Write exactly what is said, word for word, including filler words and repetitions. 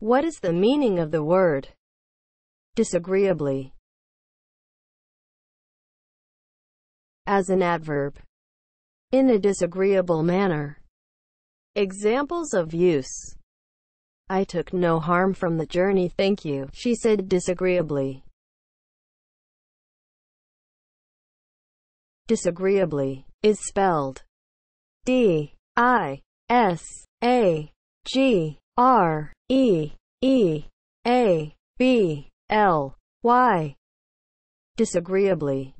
What is the meaning of the word disagreeably? As an adverb, in a disagreeable manner. Examples of use: I took no harm from the journey, thank you, she said disagreeably. Disagreeably is spelled D I S A G R E E A B L Y. Disagreeably.